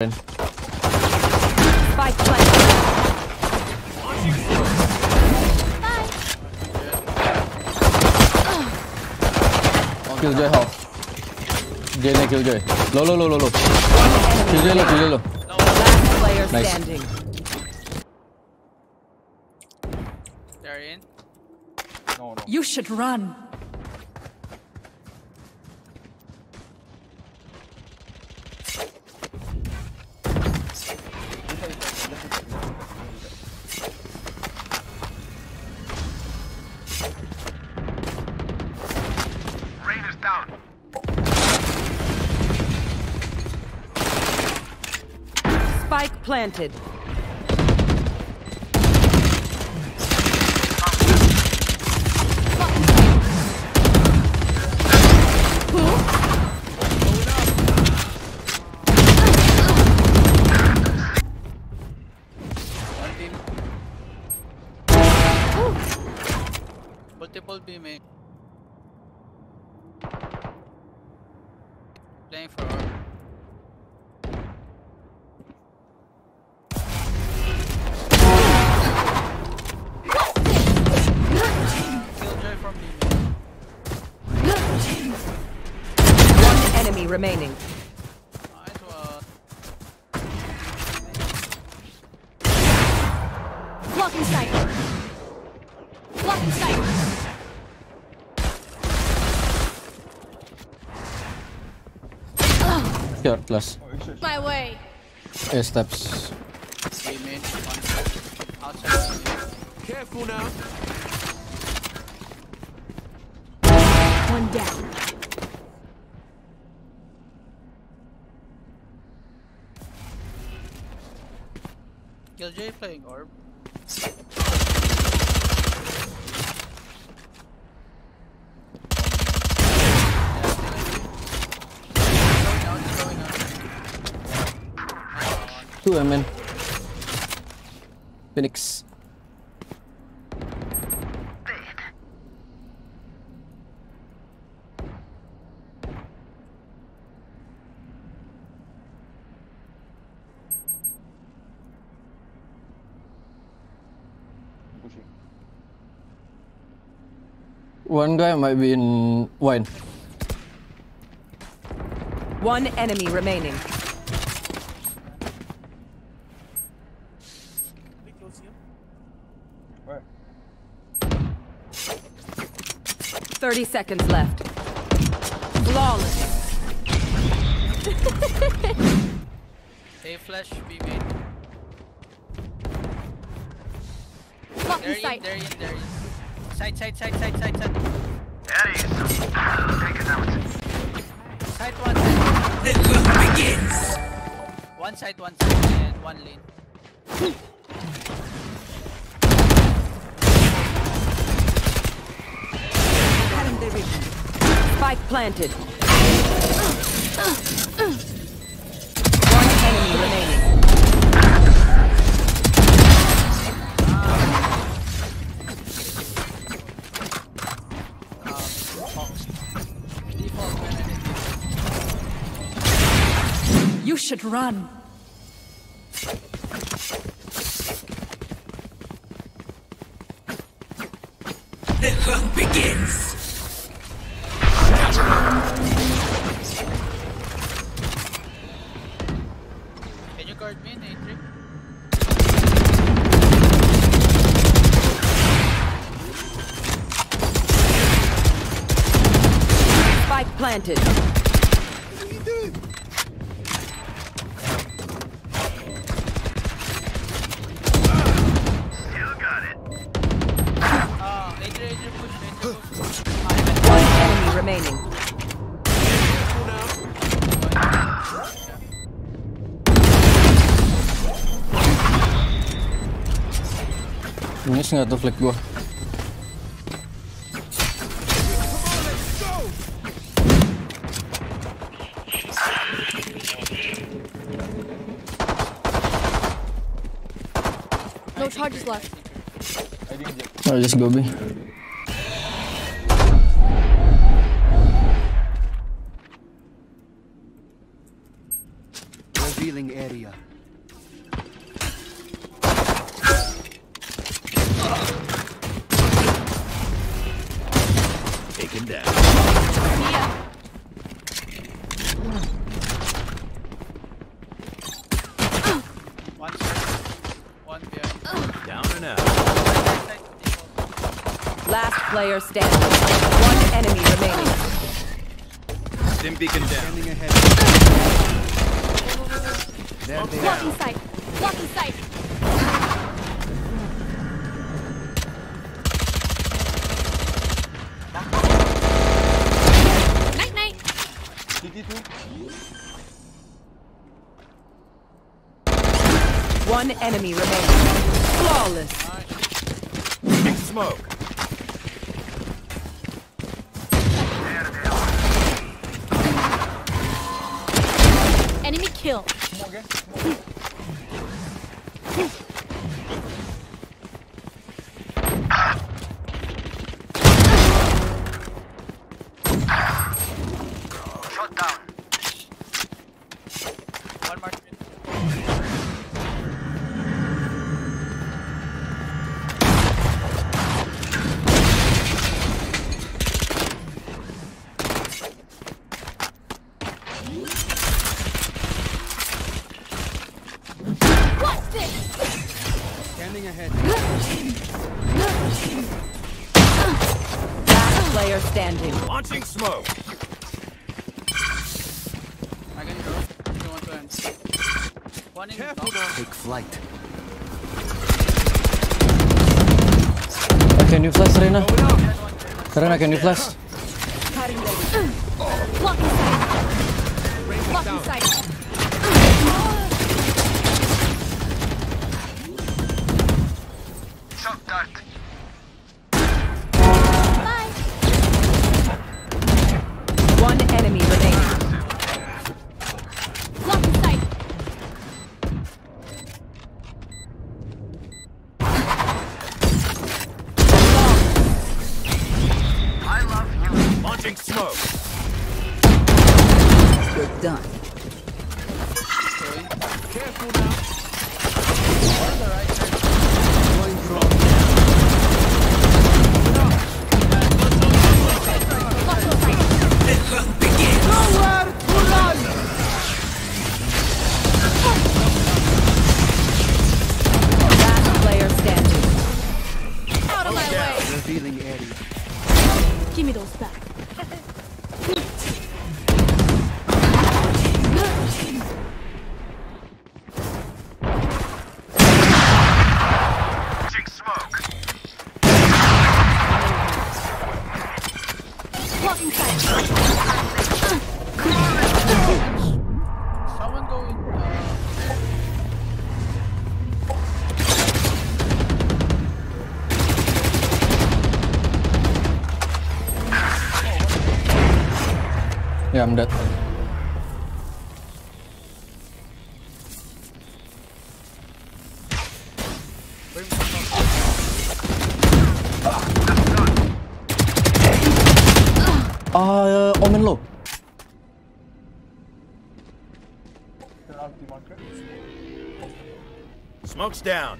Spike planted. Killjoy help. Jay ne Killjoy. Low. Killjoy low, Killjoy low. Last player standing. They're in. No. You should run. Spike planted. Multiple B main. Playing for Orb. Killjoy from B main. One enemy remaining. Nice one. Blocking sight. Blocking sight. Your plus. My way. Eight steps. Careful now. One down. Killjoy playing Orb. I'm in Phoenix. One guy might be in wine. One enemy remaining. Where? 30 seconds left. Flawless. A flash B main. They're in. Side. There he is. Take it out. Side one. The look begins. One side and one lane. Spike planted. One enemy remaining. You should run. The hunt begins. Can you guard me in A3? Spike planted. What are you doing? Still got it. A3 push. One enemy remaining. Miss nggak tuh flick gua. No charges left. I just go B. healing area. Taken down. Yeah. One down. Down and out. Last player standing. One enemy remaining. Stim beacon down. Standing ahead. There they are. Walking sight. Walking sight. Night night. One enemy remains. Flawless. Nice. Smoke. Enemy kill. Okay. Shot down. One more. Ahead. Last player standing. Launching smoke. I can go. Don't want to end. One in. Take flight. Can you flash, Reyna? Reyna, can you flash? Blocking sight. One enemy remains. Lock in sight. I love you. Launching smoke. You're done. Okay. Careful now. On the right side. Revealing area. Give me those back. Launching smoke. Walking sight. Someone go in. Yeah, I'm dead. Omen low. Smoke's down.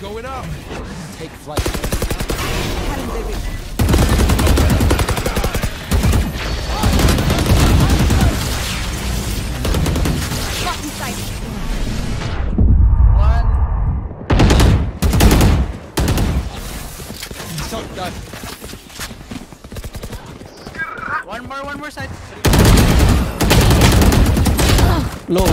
Going up. Take flight. One more side. Low.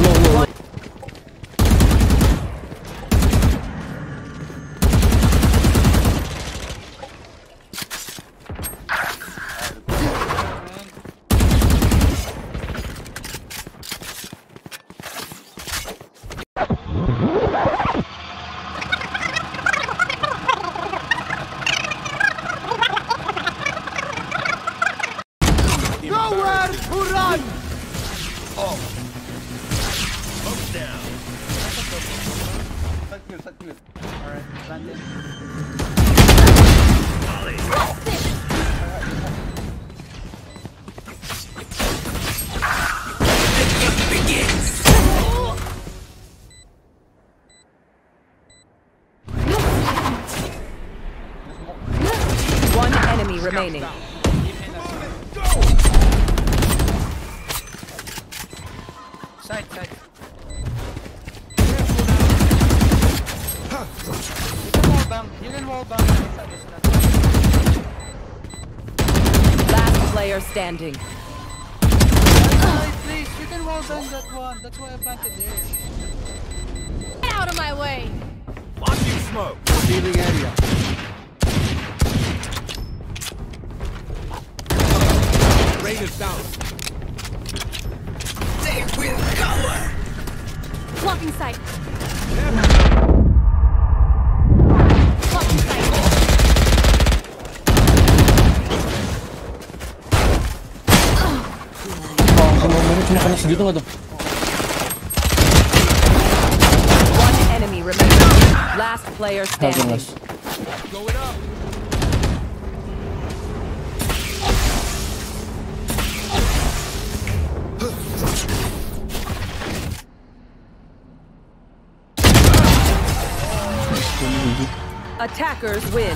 Begins. remaining. Side, side. Last player standing. Please, you can wall down that one. That's why I planted there. Get out of my way! Launching smoke. Healing area. Rain is down. They will cover. Blocking sight. Yeah. One enemy remaining. Last player standing. Going up. Attackers win.